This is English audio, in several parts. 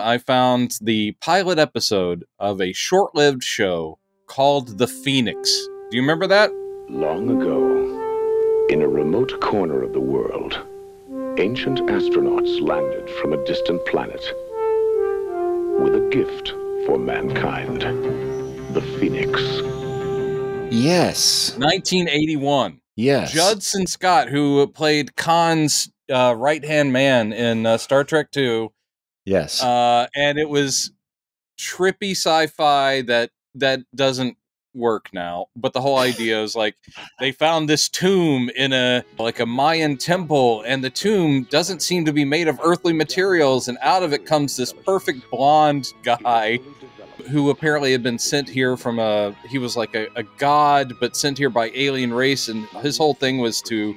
I found the pilot episode of a short-lived show called The Phoenix. Do you remember that? Long ago, in a remote corner of the world, ancient astronauts landed from a distant planet with a gift for mankind, the Phoenix. Yes. 1981. Yes. Judson Scott, who played Khan's right-hand man in Star Trek II. Yes. And it was trippy sci-fi that doesn't work now, but the whole idea is like they found this tomb in a Mayan temple, and the tomb doesn't seem to be made of earthly materials, and out of it comes this perfect blonde guy who apparently had been sent here from he was like a god, but sent here by alien race, and his whole thing was to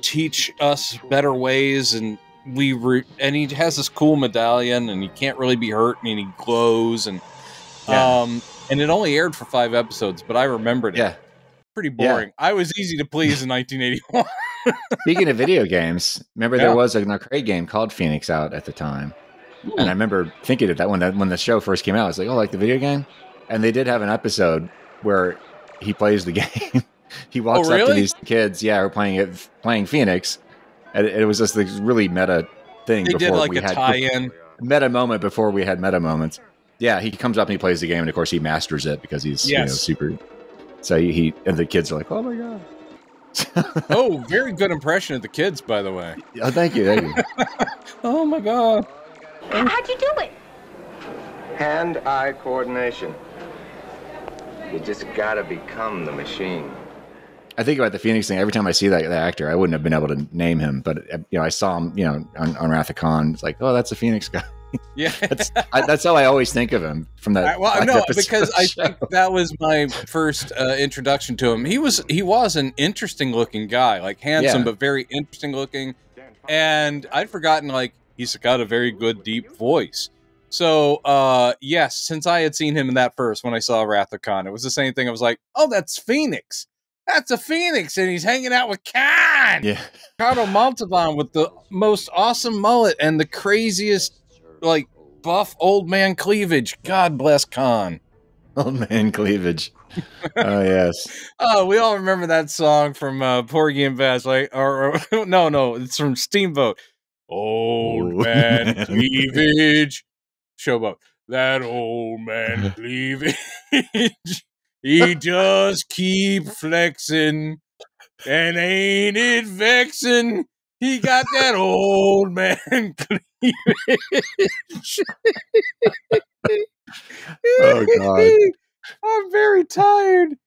teach us better ways, and he has this cool medallion, and he can't really be hurt, and he glows, and yeah. And it only aired for 5 episodes, but I remembered it. Yeah. Pretty boring. Yeah. I was easy to please in 1981. Speaking of video games, remember there was an arcade game called Phoenix out at the time. Ooh. And I remember thinking of that when the show first came out. I was like, oh, like the video game? And they did have an episode where he plays the game. He walks up to these kids, who are playing Phoenix. And it was just this really meta thing. They did like a tie-in. Meta moment before we had meta moments. Yeah, he comes up and he plays the game, and of course he masters it because he's super. So he and the kids are like, "Oh my god!" Oh, very good impression of the kids, by the way. Oh, thank you. Oh my god! How'd you do it? Hand-eye coordination. You just gotta become the machine. I think about the Phoenix thing every time I see that actor. I wouldn't have been able to name him, but I saw him, on Wrath of Khan. It's like, oh, that's the Phoenix guy. Yeah, that's how I always think of him from that. Because I think that was my first introduction to him. He was an interesting looking guy, like handsome but very interesting looking. And I'd forgotten he's got a very good deep voice. So yes, since I had seen him in that first when I saw Wrath of Khan, it was the same thing. I was like, oh, that's Phoenix. That's a Phoenix, and he's hanging out with Khan. Yeah, Ricardo Montalban with the most awesome mullet and the craziest. Like buff old man cleavage. God bless Khan. Old man cleavage. Oh yes. Oh, we all remember that song from Porgy and Bess. Like, or no, it's from Steamboat. Old man cleavage. Showboat. That old man cleavage. He just keep flexing, and ain't it vexing? He got that old man cleavage. Oh, God. I'm very tired.